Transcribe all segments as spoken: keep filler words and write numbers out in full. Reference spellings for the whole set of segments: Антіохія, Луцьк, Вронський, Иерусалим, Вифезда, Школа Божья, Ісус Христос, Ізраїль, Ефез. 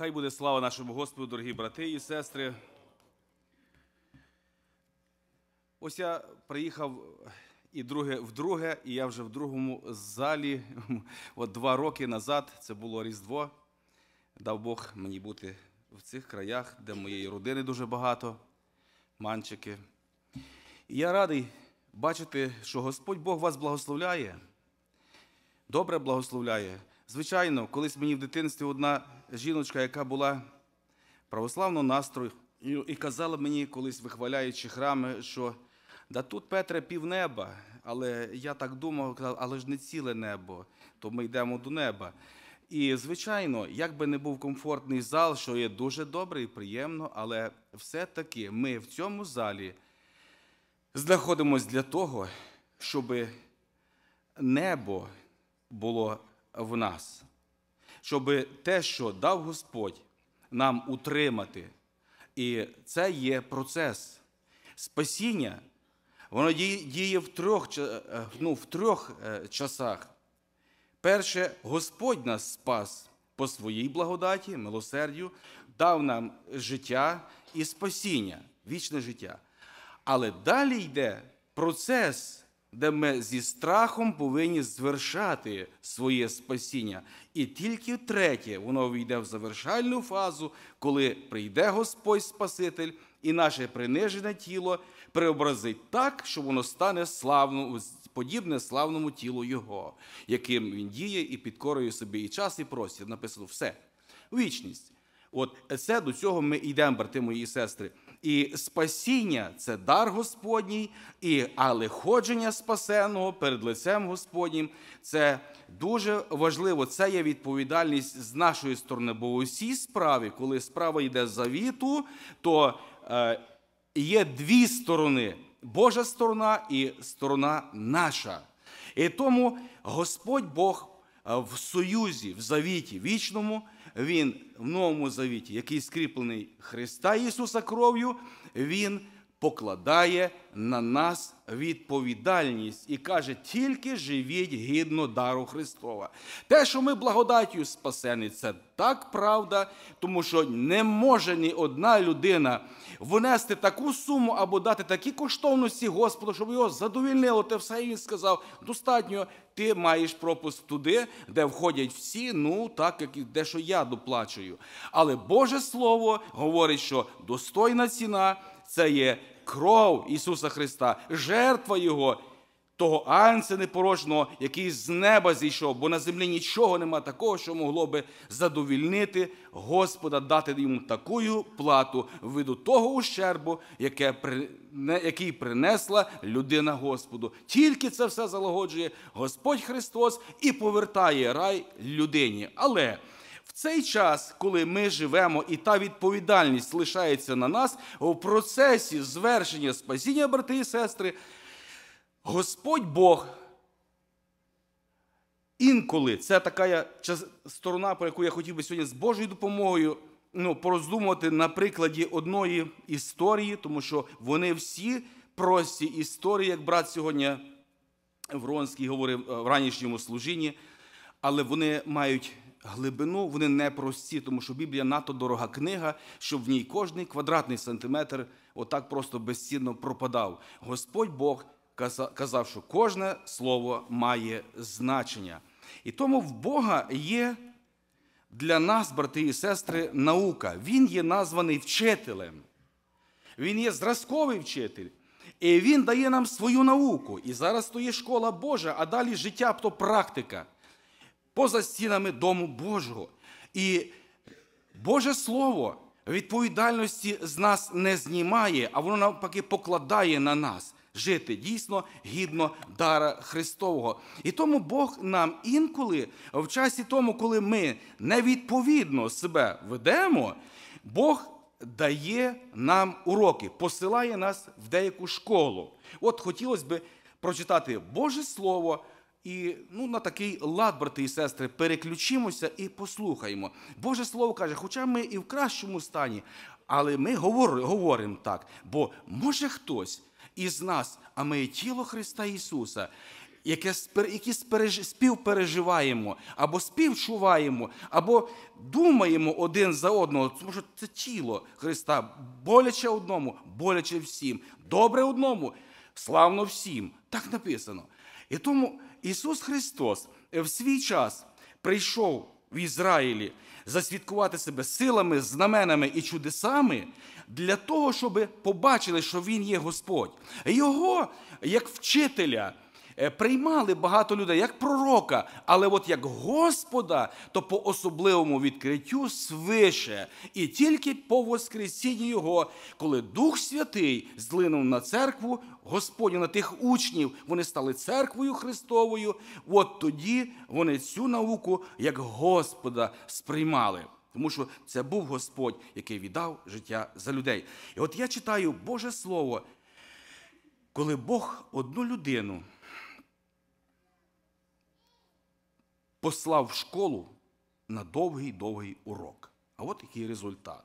Хай буде слава нашому Господу, дорогі брати і сестри. Ось я приїхав і друге, вдруге, і я вже в другому залі. От два роки назад, це було Різдво, дав Бог мені бути в цих краях, де моєї родини дуже багато, манчики. І я радий бачити, що Господь Бог вас благословляє, добре благословляє. Звичайно, колись мені в дитинстві одна жіночка, яка була православного настрою, і казала мені, колись вихваляючи храми, що «Да тут, Петре, півнеба». Але я так думав, казав, але ж не ціле небо, то ми йдемо до неба. І, звичайно, як би не був комфортний зал, що є дуже добре і приємно, але все-таки ми в цьому залі знаходимося для того, щоб небо було в нас. Щоб те, що дав Господь, нам утримати. І це є процес. Спасіння, воно діє в трьох, ну, в трьох часах. Перше, Господь нас спас по своїй благодаті, милосердю, дав нам життя і спасіння, вічне життя. Але далі йде процес, де ми зі страхом повинні звершати своє спасіння. І тільки третє, воно війде в завершальну фазу, коли прийде Господь Спаситель, і наше принижене тіло преобразить так, що воно стане славним, подібне славному тілу Його, яким Він діє і підкорює собі і час, і простір. Написано все. Вічність. От це до цього ми йдемо, брати мої і сестри. І спасіння – це дар Господній, і, але ходження спасеного перед лицем Господнім – це дуже важливо, це є відповідальність з нашої сторони, бо усі справи, коли справа йде завіту, то е, є дві сторони – Божа сторона і сторона наша. І тому Господь Бог в союзі, в завіті вічному, Він в Новому Завіті, який скріплений Христа Ісуса кров'ю, Він покладає на нас відповідальність і каже, тільки живіть гідно дару Христова. Те, що ми благодаттю спасені, це так правда, тому що не може ні одна людина внести таку суму або дати такі коштовності Господу, щоб його задовільнило те все, і він сказав, достатньо, ти маєш пропуск туди, де входять всі, ну так, як і де, що я доплачую. Але Боже Слово говорить, що достойна ціна – це є кров Ісуса Христа, жертва Його, того Агнця непорочного, який з неба зійшов, бо на землі нічого нема такого, що могло би задовільнити Господа, дати йому таку плату в виду того ущербу, яке, який принесла людина Господу. Тільки це все залагоджує Господь Христос і повертає рай людині. Але в цей час, коли ми живемо, і та відповідальність лишається на нас, у процесі звершення спасіння, брати і сестри, Господь Бог інколи, це така сторона, про яку я хотів би сьогодні з Божою допомогою ну, пороздумувати на прикладі одної історії, тому що вони всі прості історії, як брат сьогодні Вронський говорив в ранішньому служінні, але вони мають глибину, вони не прості, тому що Біблія надто дорога книга, щоб в ній кожний квадратний сантиметр отак просто безцінно пропадав. Господь Бог казав, що кожне слово має значення. І тому в Бога є для нас, брати і сестри, наука. Він є названий вчителем. Він є зразковий вчитель. І він дає нам свою науку. І зараз то є школа Божа, а далі життя, то практика. Поза стінами Дому Божого. І Боже Слово відповідальності з нас не знімає, а воно навпаки покладає на нас жити дійсно гідно дара Христового. І тому Бог нам інколи, в часі тому, коли ми невідповідно себе ведемо, Бог дає нам уроки, посилає нас в деяку школу. От хотілося б прочитати Боже Слово, і ну, на такий лад, брати і сестри, переключимося і послухаємо. Боже Слово каже, хоча ми і в кращому стані, але ми говор, говоримо так, бо може хтось із нас, а ми тіло Христа Ісуса, які співпереживаємо, або співчуваємо, або думаємо один за одного, тому що це тіло Христа, боляче одному, боляче всім, добре одному, славно всім. Так написано. І тому Ісус Христос в свій час прийшов в Ізраїлі засвідкувати себе силами, знаменами і чудесами для того, щоб побачили, що Він є Господь. Його, як вчителя, приймали багато людей, як пророка, але от як Господа, то по особливому відкриттю свише. І тільки по воскресінні Його, коли Дух Святий злинув на церкву Господню, на тих учнів, вони стали церквою Христовою, от тоді вони цю науку як Господа сприймали. Тому що це був Господь, який віддав життя за людей. І от я читаю Боже Слово, коли Бог одну людину послав в школу на довгий-довгий урок. А от який результат.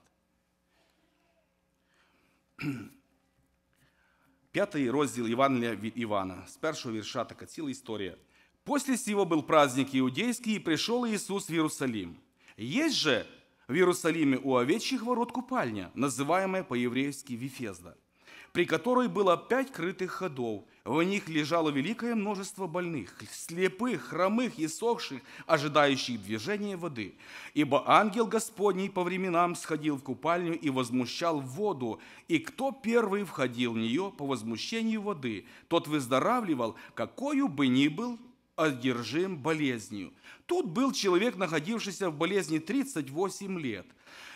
Пятый розділ Євангелія від Івана. З першого вірша така ціла історія. «После сего был праздник иудейский, и пришел Иисус в Иерусалим. Есть же в Иерусалиме у овечьих ворот купальня, называемая по-еврейски Вифезда, при которой было пять крытых ходов. В них лежало великое множество больных, слепых, хромых и сохших, ожидающих движения воды. Ибо ангел Господний по временам сходил в купальню и возмущал воду, и кто первый входил в нее по возмущению воды, тот выздоравливал, какую бы ни был одержим болезнью. Тут был человек, находившийся в болезни тридцать восемь лет.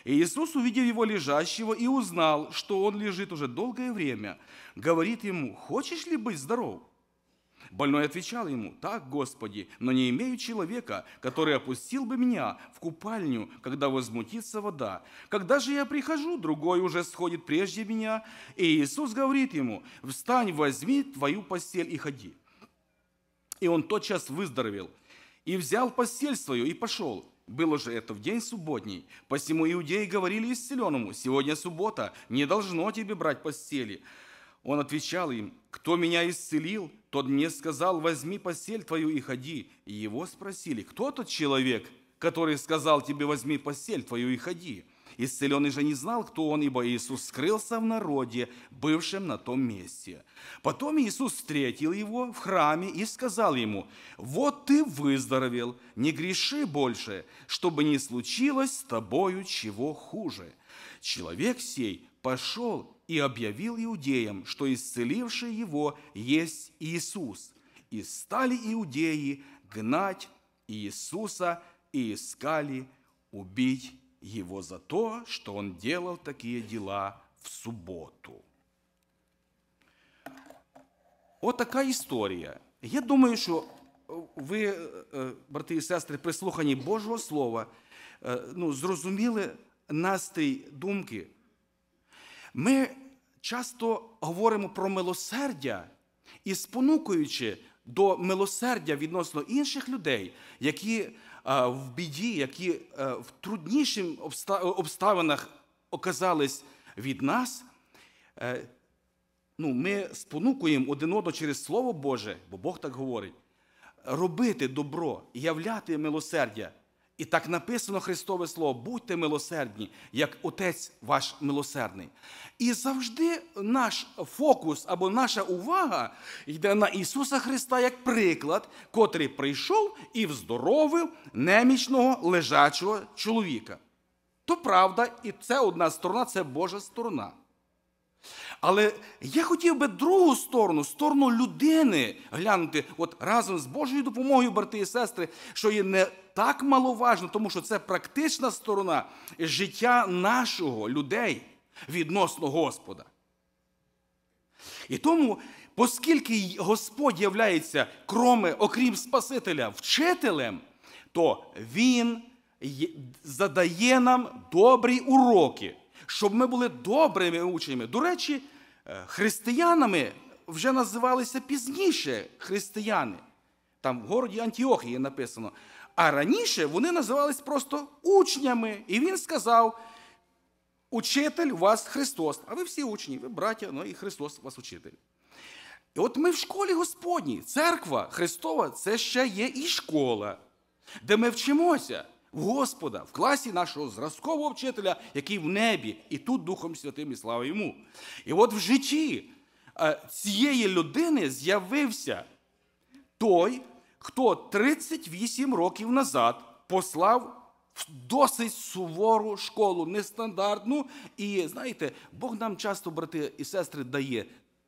И Иисус, увидев его лежащего, и узнал, что он лежит уже долгое время, говорит ему: «Хочешь ли быть здоров?» Больной отвечал ему: «Так, Господи, но не имею человека, который опустил бы меня в купальню, когда возмутится вода. Когда же я прихожу, другой уже сходит прежде меня». И Иисус говорит ему: «Встань, возьми твою постель и ходи». И он тотчас выздоровел, и взял постель свою, и пошел. Было же это в день субботний. Посему иудеи говорили исцеленному: «Сегодня суббота, не должно тебе брать постели». Он отвечал им: «Кто меня исцелил, тот мне сказал: возьми постель твою и ходи». И его спросили: «Кто тот человек, который сказал тебе: возьми постель твою и ходи?» Исцеленный же не знал, кто он, ибо Иисус скрылся в народе, бывшем на том месте. Потом Иисус встретил его в храме и сказал ему: «Вот ты выздоровел, не греши больше, чтобы не случилось с тобою чего хуже». Человек сей пошел и объявил иудеям, что исцеливший его есть Иисус. И стали иудеи гнать Иисуса и искали убить Его за то, что Он делал такие дела в субботу. От така історія. Я думаю, що ви, брати і сестри, при слуханні Божого Слова, ну, зрозуміли настрій думки. Ми часто говоримо про милосердя і спонукуючи до милосердя відносно інших людей, які в біді, які в трудніших обставинах оказались від нас, ну, ми спонукуємо один одного через Слово Боже, бо Бог так говорить, робити добро, являти милосердя. І так написано Христове Слово: будьте милосердні, як Отець ваш милосердний. І завжди наш фокус або наша увага йде на Ісуса Христа як приклад, котрий прийшов і вздоровив немічного лежачого чоловіка. То правда, і це одна сторона, це Божа сторона. Але я хотів би другу сторону, сторону людини глянути, от разом з Божою допомогою, брати і сестри, що є не так маловажно, тому що це практична сторона життя нашого, людей, відносно Господа. І тому, оскільки Господь являється, кроме, окрім Спасителя, вчителем, то Він задає нам добрі уроки, щоб ми були добрими учнями. До речі, християнами вже називалися пізніше християни. Там в городі Антіохії написано. А раніше вони називались просто учнями. І він сказав: учитель вас Христос. А ви всі учні, ви браття, ну і Христос вас учитель. І от ми в школі Господній. Церква Христова – це ще є і школа, де ми вчимося в Господа, в класі нашого зразкового вчителя, який в небі, і тут Духом Святим, і слава йому. І от в житті цієї людини з'явився той, хто тридцять вісім років назад послав досить сувору школу, нестандартну. І, знаєте, Бог нам часто, брати і сестри, дає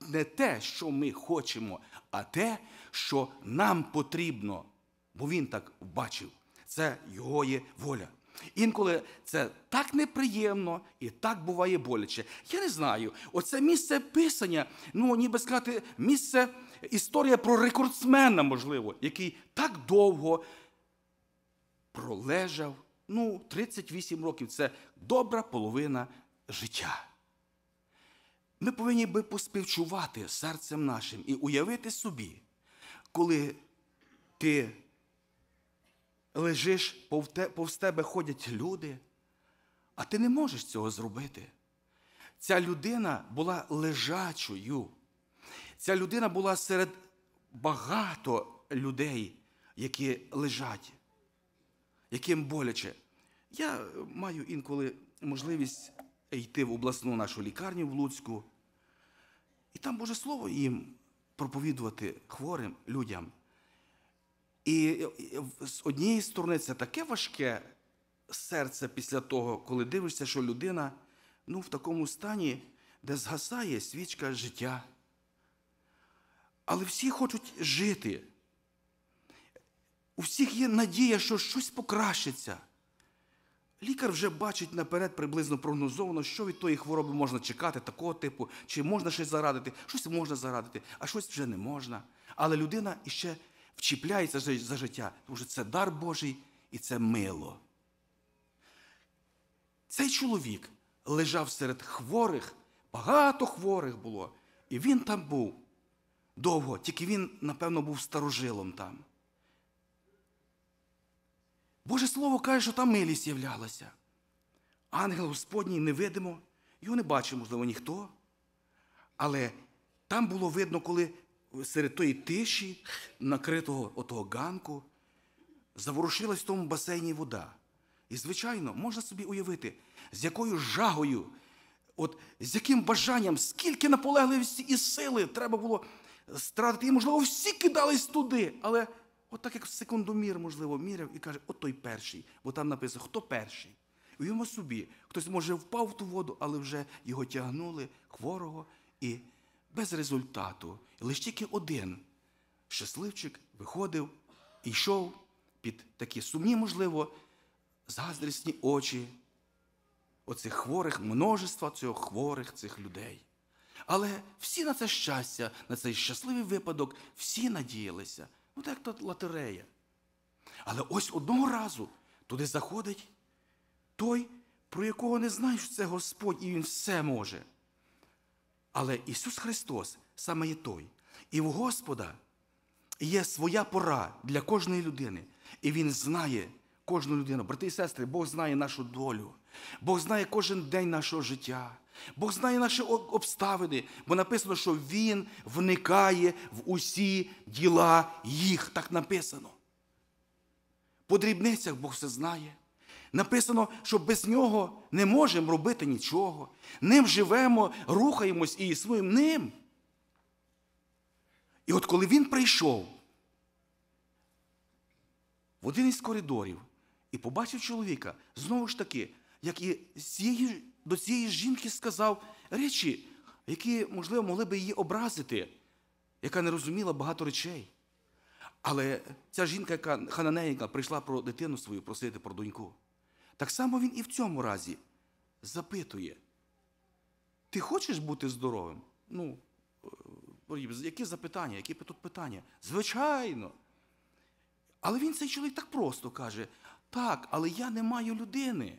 не те, що ми хочемо, а те, що нам потрібно. Бо він так бачив. Це його є воля. Інколи це так неприємно і так буває боляче. Я не знаю, оце місце писання, ну, ніби сказати, місце, історія про рекордсмена, можливо, який так довго пролежав, ну, тридцять вісім років, це добра половина життя. Ми повинні би поспівчувати серцем нашим і уявити собі, коли ти лежиш, повз тебе ходять люди, а ти не можеш цього зробити. Ця людина була лежачою. Ця людина була серед багато людей, які лежать, яким боляче. Я маю інколи можливість йти в обласну нашу лікарню в Луцьку, і там Боже Слово їм проповідувати хворим людям. І з однієї сторони це таке важке серце після того, коли дивишся, що людина, ну, в такому стані, де згасає свічка життя. Але всі хочуть жити. У всіх є надія, що щось покращиться. Лікар вже бачить наперед приблизно прогнозовано, що від тої хвороби можна чекати, такого типу, чи можна щось зарадити, щось можна зарадити, а щось вже не можна. Але людина іще вчіпляється за життя, тому що це дар Божий і це мило. Цей чоловік лежав серед хворих, багато хворих було, і він там був довго, тільки він, напевно, був старожилом там. Боже Слово каже, що там милість являлася. Ангел Господній невидимо, його не бачив, можливо, ніхто. Але там було видно, коли серед тої тиші, накритого отого ганку, заворушилась в тому басейні вода. І, звичайно, можна собі уявити, з якою жагою, от з яким бажанням, скільки наполегливості і сили треба було стратити. І, можливо, всі кидались туди, але от так, як секундомір, можливо, міряв і каже, от той перший, бо там написано, хто перший. Уявимо собі, хтось, може, впав в ту воду, але вже його тягнули, хворого, і без результату. Лише тільки один щасливчик виходив і йшов під такі сумні, можливо, заздрісні очі оцих хворих, множества цих хворих, цих людей. Але всі на це щастя, на цей щасливий випадок, всі надіялися. Ну, так, то лотерея. Але ось одного разу туди заходить той, про якого не знаєш, що це Господь, і він все може. Але Ісус Христос саме є той. І в Господа є своя пора для кожної людини. І Він знає кожну людину. Брати і сестри, Бог знає нашу долю. Бог знає кожен день нашого життя. Бог знає наші обставини. Бо написано, що Він вникає в усі діла їх. Так написано. По дрібницях Бог все знає. Написано, що без Нього не можемо робити нічого. Ним живемо, рухаємось і існуємо Ним. І от коли Він прийшов в один із коридорів і побачив чоловіка, знову ж таки, як і до цієї жінки сказав речі, які, можливо, могли б її образити, яка не розуміла багато речей. Але ця жінка, яка хананейка, прийшла про дитину свою просити, про доньку. Так само він і в цьому разі запитує, ти хочеш бути здоровим? Ну, які запитання, які тут питання? Звичайно. Але він, цей чоловік, так просто каже, так, але я не маю людини.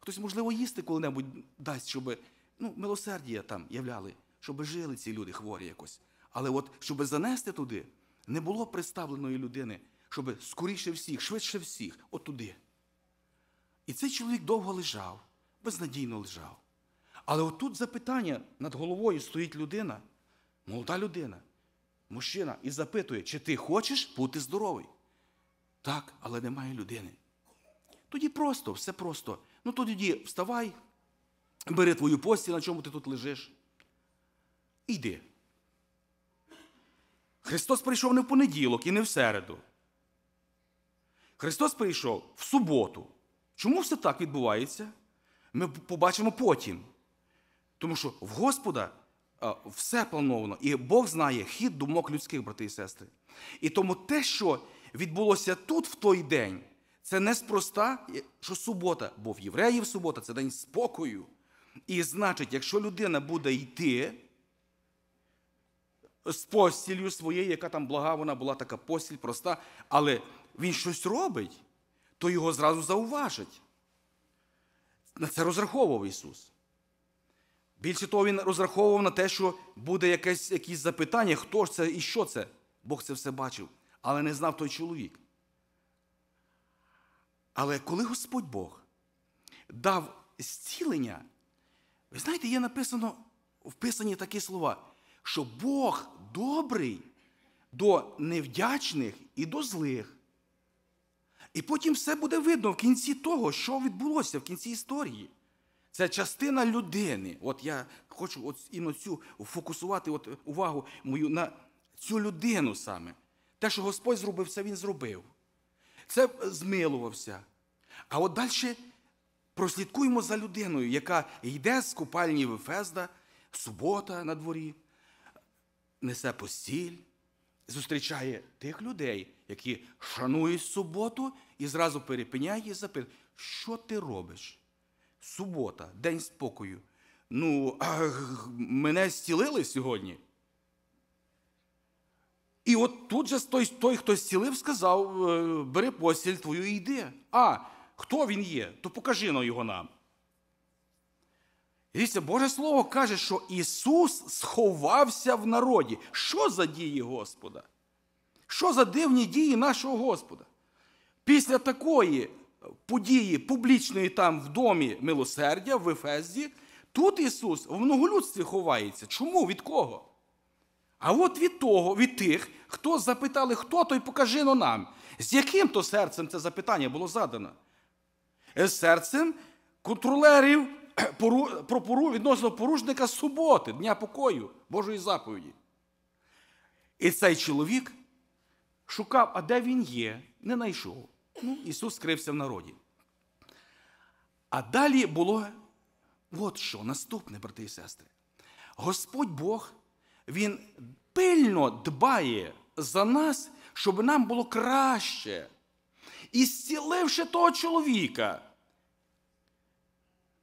Хтось, можливо, їсти коли-небудь дасть, щоб, ну, милосердя там являли, щоб жили ці люди хворі якось. Але от, щоб занести туди, не було представленої людини, щоб скоріше всіх, швидше всіх, от туди. І цей чоловік довго лежав, безнадійно лежав. Але отут запитання, над головою стоїть людина, молода людина, мужчина і запитує, чи ти хочеш бути здоровий? Так, але немає людини. Тоді просто, все просто. Ну тоді вставай, бери твою постіль, на чому ти тут лежиш. Іди. Христос прийшов не в понеділок і не в середу. Христос прийшов в суботу. Чому все так відбувається? Ми побачимо потім. Тому що в Господа все плановано. І Бог знає хід думок людських, брати і сестри. І тому те, що відбулося тут в той день, це неспроста, що субота. Бо в євреїв субота – це день спокою. І значить, якщо людина буде йти з постіллю своєю, яка там блага, вона була така постіль, проста, але він щось робить, то його зразу зауважать. На це розраховував Ісус. Більше того, Він розраховував на те, що буде якесь, якісь запитання, хто ж це і що це. Бог це все бачив, але не знав той чоловік. Але коли Господь Бог дав зцілення, ви знаєте, є написано, вписані такі слова, що Бог добрий до невдячних і до злих. І потім все буде видно в кінці того, що відбулося, в кінці історії. Це частина людини. От я хочу от і на цю фокусувати от увагу мою на цю людину саме. Те, що Господь зробив, це Він зробив. Це змилувався. А от далі прослідкуємо за людиною, яка йде з купальні Вифезда, субота на дворі, несе постіль, зустрічає тих людей, які шанують суботу, і зразу перепиняє і запитує, що ти робиш? Субота, день спокою. Ну, ах, мене зцілили сьогодні. І от тут же той, той хто зцілив, сказав, бери постіль твою і йди. А, хто він є? То покажи на його нам. Дивіться, Боже Слово каже, що Ісус сховався в народі. Що за дії Господа? Що за дивні дії нашого Господа? Після такої події публічної там в домі милосердя, в Ефезі, тут Ісус в многолюдстві ховається. Чому? Від кого? А от від того, від тих, хто запитали, хто той, покажи но нам. З яким то серцем це запитання було задано? З серцем контролерів відносно порушника суботи, дня покою, Божої заповіді. І цей чоловік шукав, а де він є, не знайшов. Ну, Ісус скрився в народі. А далі було от що наступне, брати і сестри. Господь Бог, Він пильно дбає за нас, щоб нам було краще. І зціливши того чоловіка,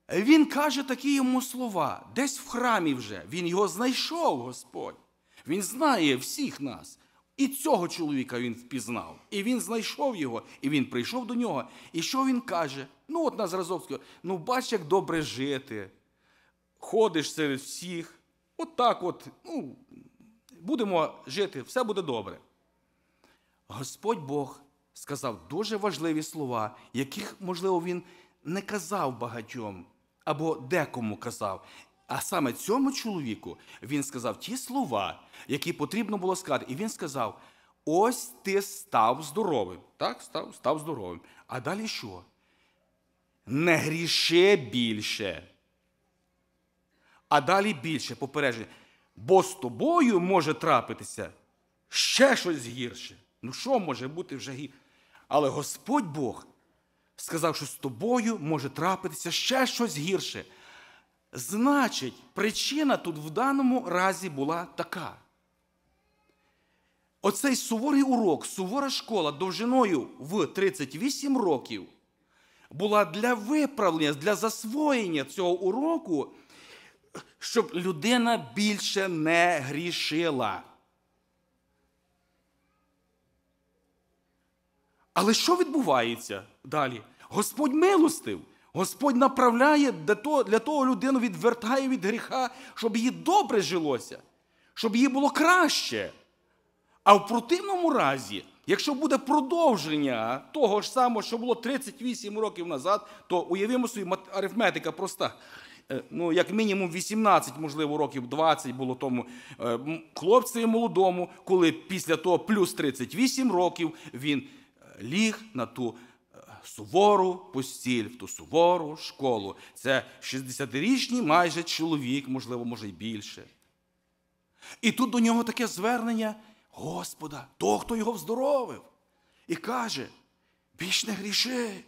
Він каже такі йому слова. Десь в храмі вже. Він його знайшов, Господь. Він знає всіх нас. І цього чоловіка Він впізнав. І Він знайшов його. І Він прийшов до нього. І що Він каже? Ну, от на зразок, ну, бач, як добре жити. Ходиш серед всіх. От так от, ну, будемо жити, все буде добре. Господь Бог сказав дуже важливі слова, яких, можливо, Він не казав багатьом, або декому казав. А саме цьому чоловіку Він сказав ті слова, які потрібно було сказати. І Він сказав, ось ти став здоровим. Так, став, став здоровим. А далі що? Не гріши більше. А далі більше попередження. Бо з тобою може трапитися ще щось гірше. Ну що може бути вже гірше? Але Господь Бог сказав, що з тобою може трапитися ще щось гірше. Значить, причина тут в даному разі була така. Оцей суворий урок, сувора школа довжиною в тридцять вісім років була для виправлення, для засвоєння цього уроку, щоб людина більше не грішила. Але що відбувається далі? Господь милостив. Господь направляє, для того людину відвертає від гріха, щоб їй добре жилося, щоб їй було краще. А в противному разі, якщо буде продовження того ж самого, що було тридцять вісім років назад, то уявімо собі, арифметика проста. ну, як мінімум вісімнадцять, можливо, років двадцять було тому хлопцеві молодому, коли після того плюс тридцять вісім років він ліг на ту сувору постіль, в ту сувору школу. Це шістдесятирічний майже чоловік, можливо, може й більше. І тут до нього таке звернення Господа, того, хто його вздоровив. І каже, більш не гріши,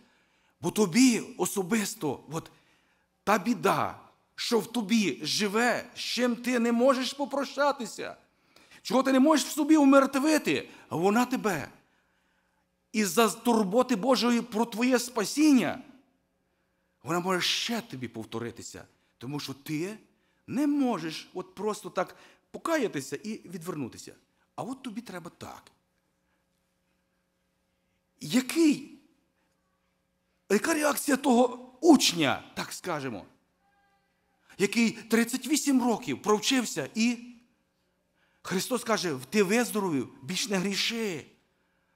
бо тобі особисто от, та біда, що в тобі живе, з чим ти не можеш попрощатися, чого ти не можеш в собі умертвити, а вона тебе. Із-за турботи Божої про твоє спасіння, вона може ще тобі повторитися, тому що ти не можеш от просто так покаятися і відвернутися. А от тобі треба так. Який, яка реакція того учня, так скажемо, який тридцять вісім років провчився і Христос каже, ти виздоровів, більш не гріши.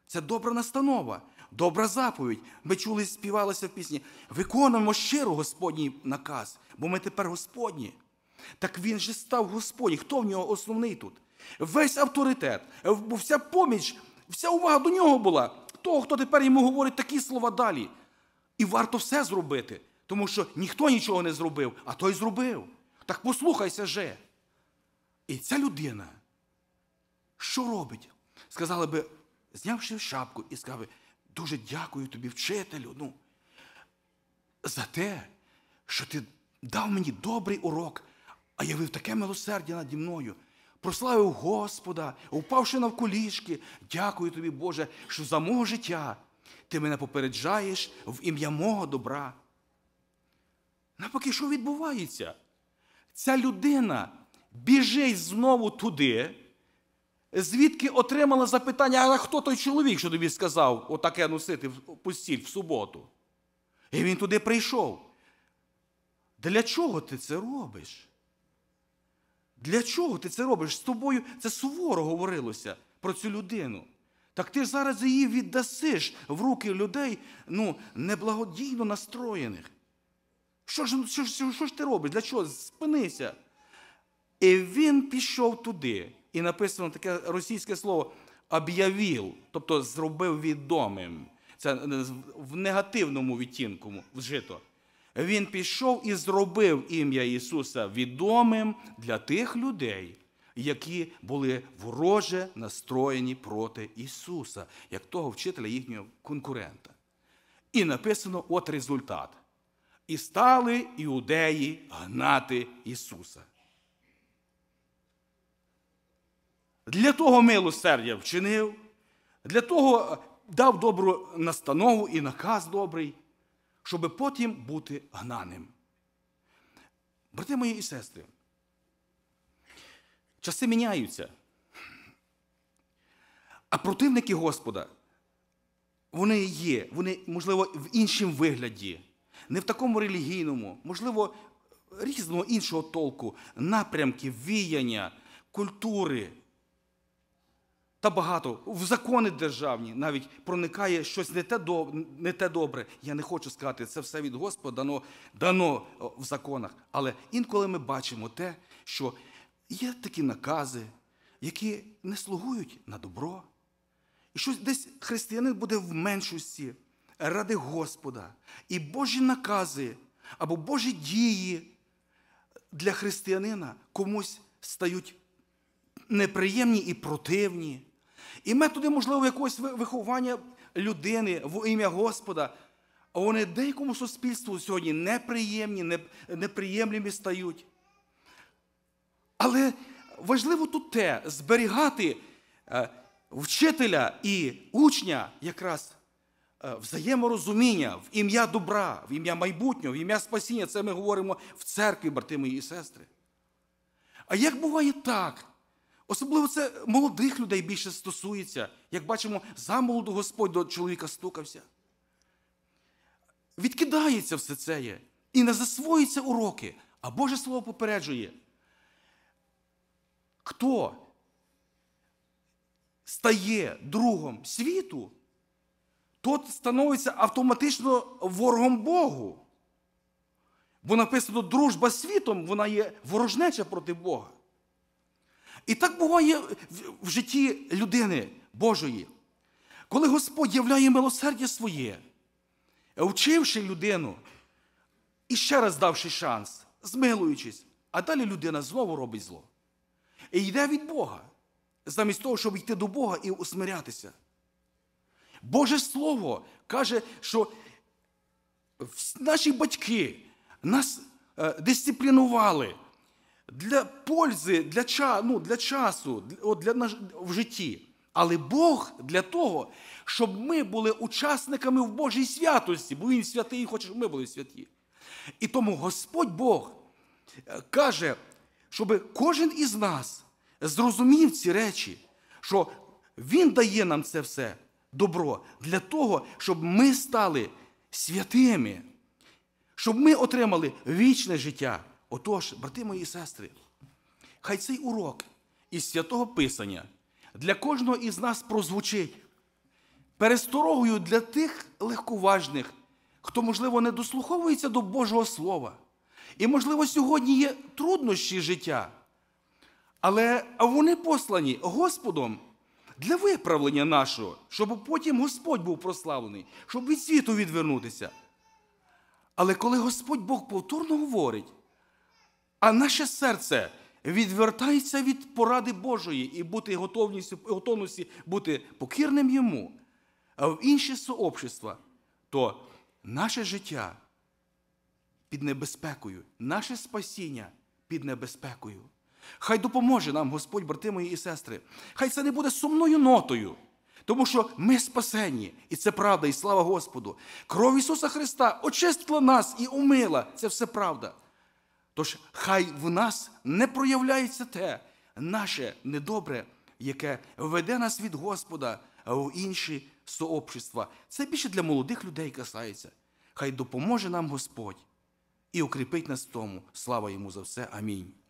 Це добра настанова, добра заповідь. Ми чули, співалося в пісні. Виконуємо щиро Господній наказ, бо ми тепер Господні. Так він же став Господній. Хто в нього основний тут? Весь авторитет, вся поміч, вся увага до нього була. Того, хто тепер йому говорить такі слова далі. І варто все зробити, тому що ніхто нічого не зробив, а той зробив. Так послухайся же. І ця людина, що робить? Сказали би, знявши шапку і сказав, дуже дякую тобі, вчителю, ну, за те, що ти дав мені добрий урок, а явив таке милосердя наді мною. Прославив Господа, впавши навколішки, дякую тобі, Боже, що за мого життя ти мене попереджаєш в ім'я мого добра. Навпаки, що відбувається? Ця людина біжить знову туди, звідки отримала запитання, а хто той чоловік, що тобі сказав отаке носити в постіль в суботу? І він туди прийшов. Для чого ти це робиш? Для чого ти це робиш? З тобою це суворо говорилося про цю людину. Так ти ж зараз її віддасиш в руки людей, ну, неблагодійно настроєних. Що ж, що, що, що ж ти робиш? Для чого? Спинися. І він пішов туди. І написано таке російське слово «об'явіл», тобто «зробив відомим». Це в негативному відтінку вжито. Він пішов і зробив ім'я Ісуса відомим для тих людей, які були вороже настроєні проти Ісуса, як того вчителя їхнього конкурента. І написано от результат. «І стали іудеї гнати Ісуса». Для того милосердя вчинив, для того дав добру настанову і наказ добрий, щоб потім бути гнаним. Брати мої і сестри, часи міняються, а противники Господа, вони є, вони, можливо, в іншому вигляді, не в такому релігійному, можливо, різного іншого толку, напрямки, віяння, культури, та багато, в закони державні навіть проникає щось не те, до, не те добре. Я не хочу сказати, це все від Господа дано, дано в законах. Але інколи ми бачимо те, що є такі накази, які не слугують на добро. І щось десь християнин буде в меншості ради Господа. І Божі накази або Божі дії для християнина комусь стають неприємні і противні. І методи, можливо, якогось виховання людини в ім'я Господа, а вони деякому суспільству сьогодні неприємні, неприємними стають. Але важливо тут те, зберігати вчителя і учня якраз взаєморозуміння в ім'я добра, в ім'я майбутнього, в ім'я спасіння. Це ми говоримо в церкві, брати мої і сестри. А як буває так? Особливо це молодих людей більше стосується. Як бачимо, замолоду Господь до чоловіка стукався. Відкидається все це є. І не засвоюються уроки. А Боже Слово попереджує. Хто стає другом світу, тот становиться автоматично ворогом Богу. Бо написано, дружба з світом, вона є ворожнеча проти Бога. І так буває в житті людини Божої. Коли Господь являє милосердя своє, вчивши людину і ще раз давши шанс, змилуючись, а далі людина знову робить зло. І йде від Бога, замість того, щоб йти до Бога і усмирятися. Боже Слово каже, що наші батьки нас дисциплінували для пользи, для, ча, ну, для часу, для, для, в житті. Але Бог для того, щоб ми були учасниками в Божій святості, бо Він святий і хоче, щоб ми були святі. І тому Господь Бог каже, щоб кожен із нас зрозумів ці речі, що Він дає нам це все добро для того, щоб ми стали святими, щоб ми отримали вічне життя. Отож, брати мої і сестри, хай цей урок із Святого Писання для кожного із нас прозвучить пересторогою для тих легковажних, хто, можливо, не дослуховується до Божого Слова. І, можливо, сьогодні є труднощі життя, але вони послані Господом для виправлення нашого, щоб потім Господь був прославлений, щоб від світу відвернутися. Але коли Господь Бог повторно говорить, а наше серце відвертається від поради Божої і бути готовності бути покірним Йому, а в інші сообщества, то наше життя під небезпекою, наше спасіння під небезпекою. Хай допоможе нам Господь, брати мої і сестри. Хай це не буде сумною нотою, тому що ми спасені, і це правда, і слава Господу. Кров Ісуса Христа очистила нас і умила, це все правда. Тож хай в нас не проявляється те наше недобре, яке веде нас від Господа в інші сообщества. Це більше для молодих людей касається. Хай допоможе нам Господь і укріпить нас в тому. Слава Йому за все. Амінь.